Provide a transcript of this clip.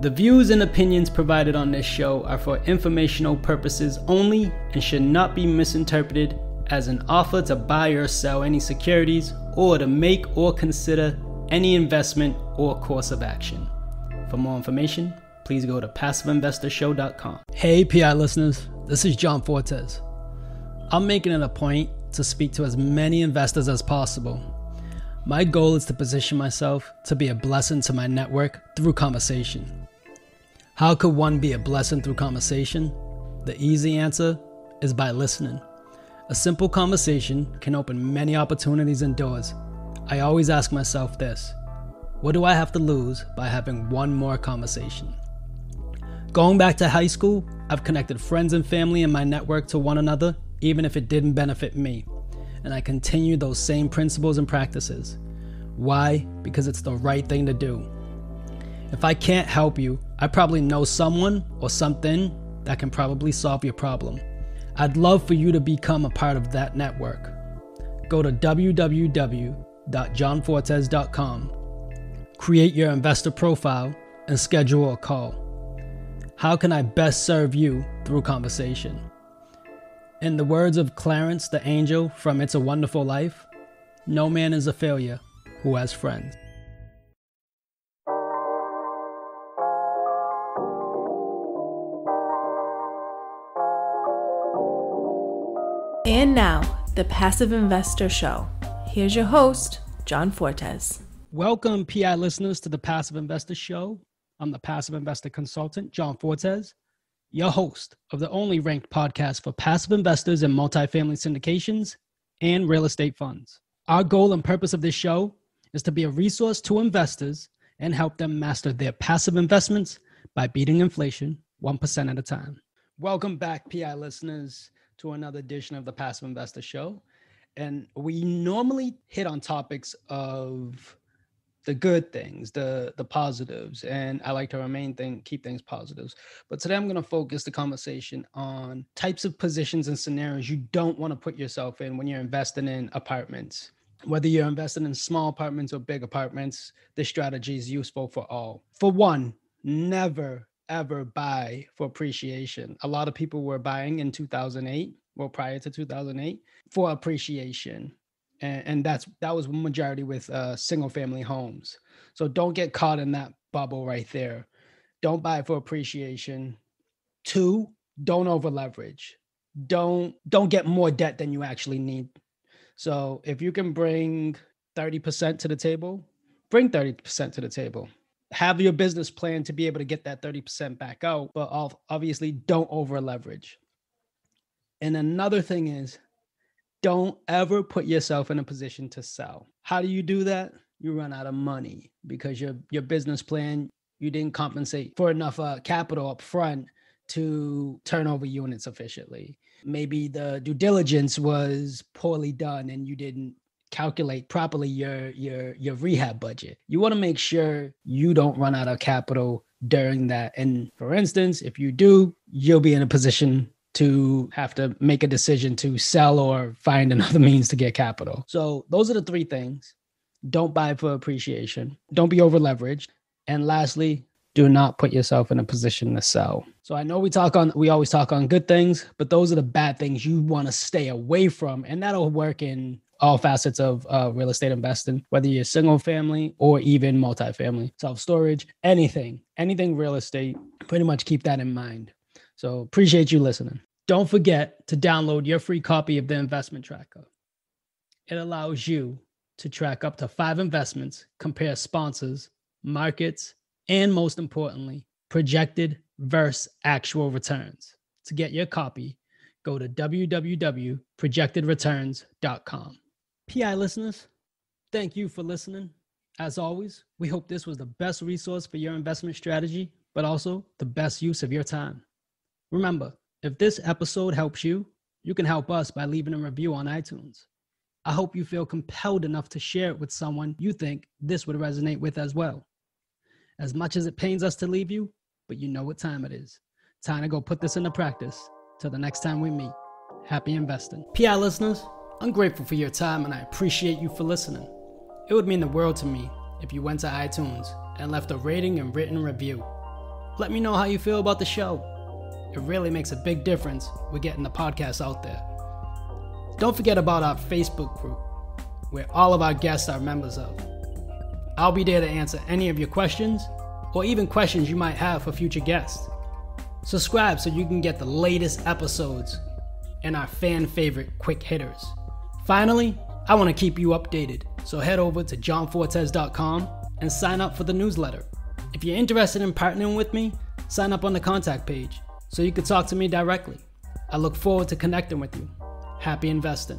The views and opinions provided on this show are for informational purposes only and should not be misinterpreted as an offer to buy or sell any securities or to make or consider any investment or course of action. For more information, please go to passiveinvestorshow.com. Hey PI listeners, this is John Fortes. I'm making it a point to speak to as many investors as possible. My goal is to position myself to be a blessing to my network through conversation. How could one be a blessing through conversation? The easy answer is by listening. A simple conversation can open many opportunities and doors. I always ask myself this: what do I have to lose by having one more conversation? Going back to high school, I've connected friends and family in my network to one another, even if it didn't benefit me. And I continue those same principles and practices. Why? Because it's the right thing to do. If I can't help you, I probably know someone or something that can probably solve your problem. I'd love for you to become a part of that network. Go to www.johnfortes.com, create your investor profile, and schedule a call. How can I best serve you through conversation? In the words of Clarence the Angel from It's a Wonderful Life, no man is a failure who has friends. And now, The Passive Investor Show. Here's your host, John Fortes. Welcome, PI listeners, to The Passive Investor Show. I'm the passive investor consultant, John Fortes, your host of the only ranked podcast for passive investors in multifamily syndications and real estate funds. Our goal and purpose of this show is to be a resource to investors and help them master their passive investments by beating inflation 1% at a time. Welcome back, PI listeners, to another edition of the Passive Investor Show. And we normally hit on topics of the good things, the positives, and I like to keep things positives. But today I'm going to focus the conversation on types of positions and scenarios you don't want to put yourself in when you're investing in apartments. Whether you're investing in small apartments or big apartments, this strategy is useful for all. For one, never, ever buy for appreciation. A lot of people were buying in 2008, well, prior to 2008, for appreciation. And that was majority with single family homes. So don't get caught in that bubble right there. Don't buy for appreciation. Two, don't over leverage. Don't get more debt than you actually need. So if you can bring 30% to the table, bring 30% to the table. Have your business plan to be able to get that 30% back out, but obviously don't over leverage. And another thing is, don't ever put yourself in a position to sell. How do you do that? You run out of money because your business plan, you didn't compensate for enough capital up front to turn over units efficiently. Maybe the due diligence was poorly done and you didn't calculate properly your rehab budget. You want to make sure you don't run out of capital during that. And for instance, if you do, you'll be in a position to have to make a decision to sell or find another means to get capital. So those are the three things. Don't buy for appreciation. Don't be over leveraged. And lastly, do not put yourself in a position to sell. So I know we always talk on good things, but those are the bad things you want to stay away from. And that'll work in all facets of real estate investing, whether you're single family or even multifamily, self-storage, anything real estate, pretty much keep that in mind. So appreciate you listening. Don't forget to download your free copy of the investment tracker. It allows you to track up to 5 investments, compare sponsors, markets, and most importantly, projected versus actual returns. To get your copy, go to www.projectedreturns.com. PI listeners, thank you for listening. As always, we hope this was the best resource for your investment strategy, but also the best use of your time. Remember, if this episode helps you, you can help us by leaving a review on iTunes. I hope you feel compelled enough to share it with someone you think this would resonate with as well. As much as it pains us to leave you, but you know what time it is. Time to go put this into practice. Till the next time we meet, happy investing. PI listeners, I'm grateful for your time and I appreciate you for listening. It would mean the world to me if you went to iTunes and left a rating and written review. Let me know how you feel about the show. It really makes a big difference with getting the podcast out there. Don't forget about our Facebook group, where all of our guests are members of. I'll be there to answer any of your questions, or even questions you might have for future guests. Subscribe so you can get the latest episodes and our fan favorite quick hitters. Finally, I want to keep you updated, so head over to johnfortes.com and sign up for the newsletter. If you're interested in partnering with me, sign up on the contact page so you can talk to me directly. I look forward to connecting with you. Happy investing.